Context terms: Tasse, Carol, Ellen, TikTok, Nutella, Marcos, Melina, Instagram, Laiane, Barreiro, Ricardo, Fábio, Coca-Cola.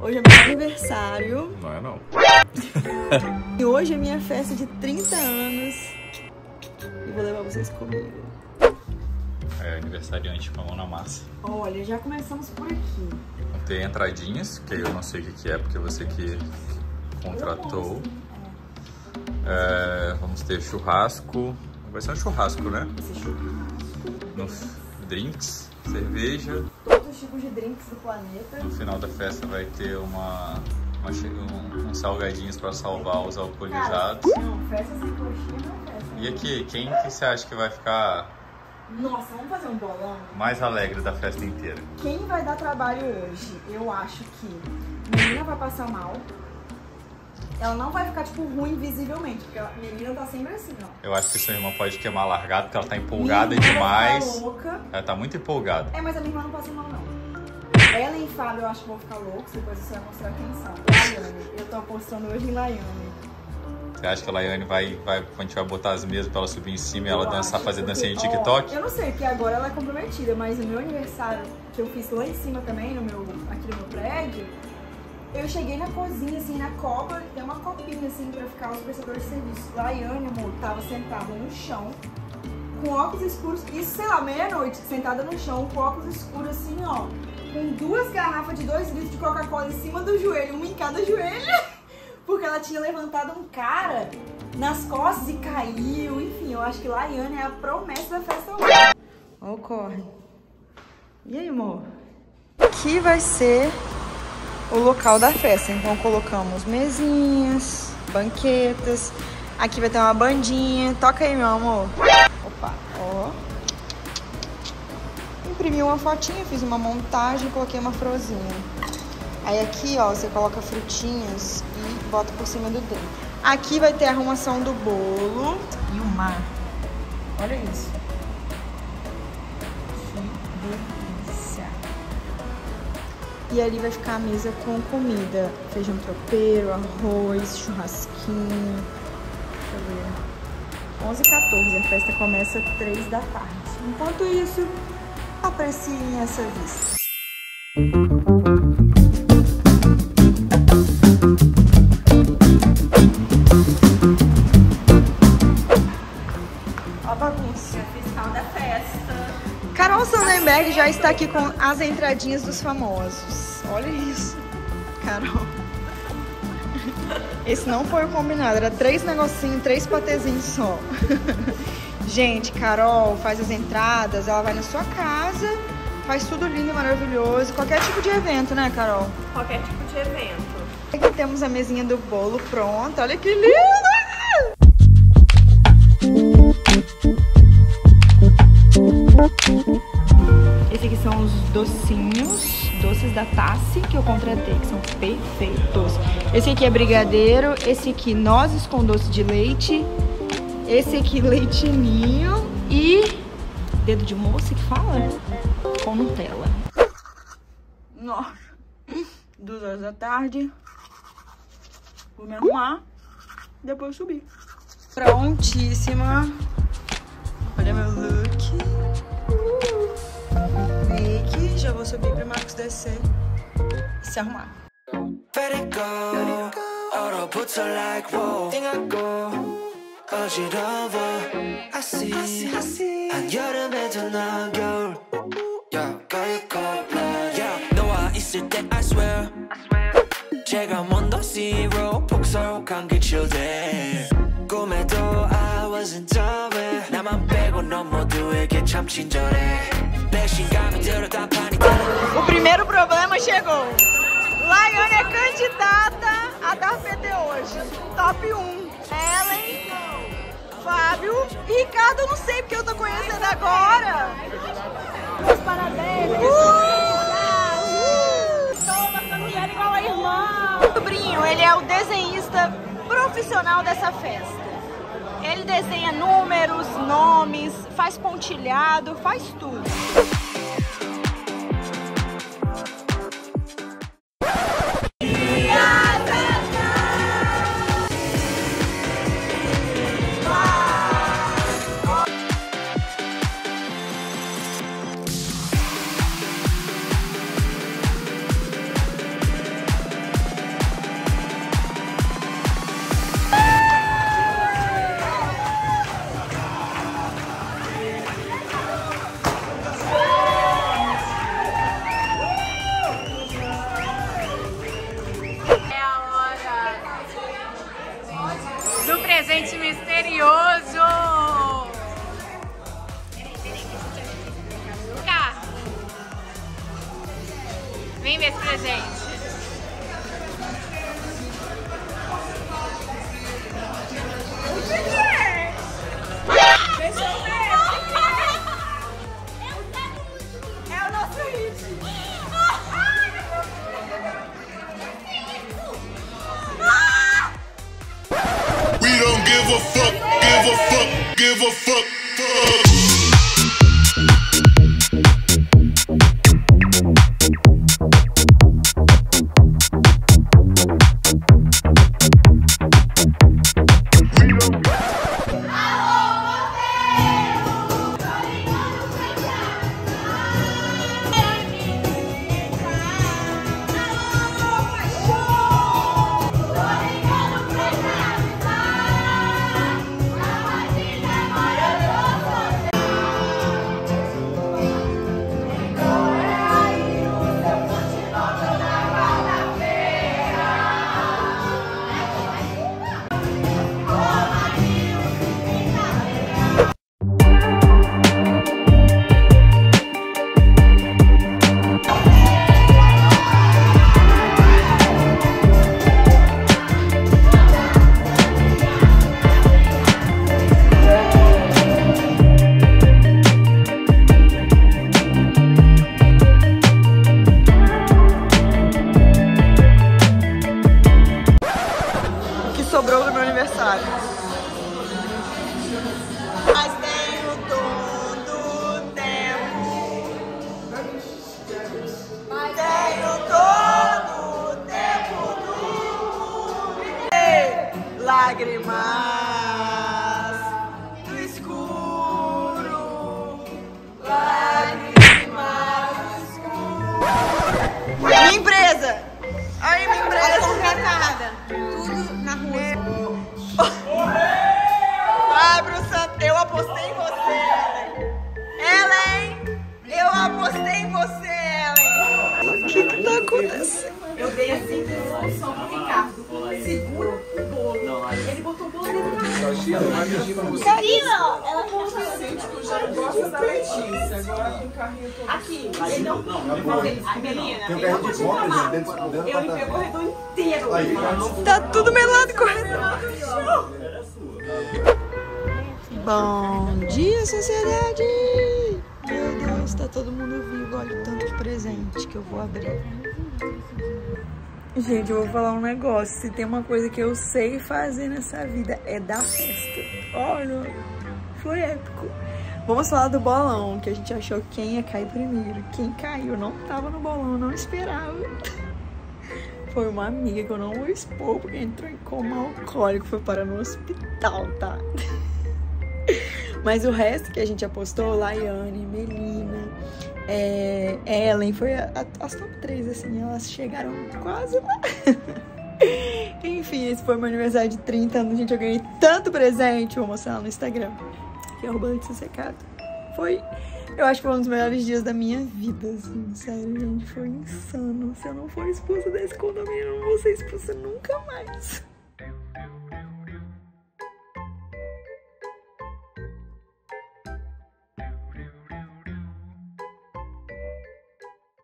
Hoje é meu aniversário. Não é não. E hoje é minha festa de 30 anos. E vou levar vocês comigo. É aniversariante com a mão na massa. Olha, já começamos por aqui. Tem entradinhas, que eu não sei o que é, porque você que contratou. É, vamos ter churrasco. Vai ser um churrasco, né? Churrasco. Drinks, cerveja. Tipos de drinks do planeta. No final da festa vai ter um salgadinhos para salvar os alcoolizados. Cara, não, festa sem coxinha não é festa. E aqui, quem que você acha que vai ficar... Nossa, vamos fazer um bolão? Mais alegre da festa inteira. Quem vai dar trabalho hoje? Eu acho que Melina vai passar mal. Ela não vai ficar, tipo, ruim visivelmente, porque a Melina tá sempre assim, ó. Eu acho que sua irmã pode queimar largado, porque ela tá empolgada demais. Ela tá louca. Ela tá muito empolgada. É, mas a minha irmã não passa mal, não. Ellen e Fábio, eu acho que vão ficar loucos, depois você vai mostrar quem são. Laiane, eu tô apostando hoje em Laiane. Você acha que a Laiane vai, quando a gente vai botar as mesas pra ela subir em cima e ela dançar, fazer dancinha de TikTok? Eu não sei, porque agora ela é comprometida, mas no meu aniversário, que eu fiz lá em cima também, aqui no meu prédio, eu cheguei na cozinha, assim, na copa, tem uma copinha, assim, pra ficar os prestadores de serviço. Laiane, amor, tava sentada no chão, com óculos escuros, isso, sei lá, meia-noite, sentada no chão, com óculos escuros, assim, ó, com 2 garrafas de 2 litros de Coca-Cola em cima do joelho, uma em cada joelho, porque ela tinha levantado um cara nas costas e caiu, enfim, eu acho que Laiane é a promessa da festa hoje. Ó, corre. E aí, amor? Aqui vai ser o local da festa, então colocamos mesinhas, banquetas, aqui vai ter uma bandinha, toca aí, meu amor. Opa, ó. Imprimi uma fotinha, fiz uma montagem, coloquei uma florzinha. Aí aqui, ó, você coloca frutinhas e bota por cima do dedo. Aqui vai ter a arrumação do bolo e o mar. Olha isso. Que e ali vai ficar a mesa com comida, feijão tropeiro, arroz, churrasquinho, deixa eu ver, 11h14, a festa começa às 3 da tarde. Enquanto isso, apreciem essa vista. Ó a bagunça. A principal da festa. Carol Sandenberg já está aqui com as entradinhas dos famosos. Olha isso, Carol. Esse não foi o combinado, era 3 negocinhos, 3 patezinhos só. Gente, Carol faz as entradas, ela vai na sua casa, faz tudo lindo e maravilhoso. Qualquer tipo de evento, né, Carol? Qualquer tipo de evento. Aqui temos a mesinha do bolo pronta, olha que linda! Esse aqui são os docinhos, doces da Tasse, que eu contratei, que são perfeitos. Esse aqui é brigadeiro, esse aqui nozes com doce de leite, esse aqui leitinho e dedo de moça que fala? Com Nutella. Nossa, 2 horas da tarde, vou me arrumar, depois subir. Prontíssima, olha meu look. Make, já vou subir pro Marcos descer e se arrumar. O primeiro problema chegou. Laiane é candidata a dar PT hoje. Top 1. Ellen, Fábio e Ricardo, eu não sei porque eu tô conhecendo agora. Parabéns. Toma, familiar igual a irmã. O sobrinho, ele é o desenhista profissional dessa festa. Ele desenha números, nomes, faz pontilhado, faz tudo. Vem ver esse presente. Tá tudo melado e correndo. Bom dia, sociedade! Meu Deus, tá todo mundo vivo. Olha o tanto de presente que eu vou abrir. Gente, eu vou falar um negócio. Se tem uma coisa que eu sei fazer nessa vida, é dar festa. Olha, foi épico. Vamos falar do bolão, que a gente achou quem ia cair primeiro. Quem caiu não tava no bolão, não esperava. Foi uma amiga que eu não vou expor, porque entrou em coma alcoólico, foi parar no hospital, tá? Mas o resto que a gente apostou, Laiane, Melina, Ellen, foi as top 3, assim, elas chegaram quase lá. Enfim, esse foi meu aniversário de 30 anos, gente, eu ganhei tanto presente, vou mostrar lá no Instagram, que é @leitesecado. Foi... Eu acho que foi um dos melhores dias da minha vida, assim, sério, gente, foi insano. Se eu não for expulsa desse condomínio, eu não vou ser expulsa nunca mais.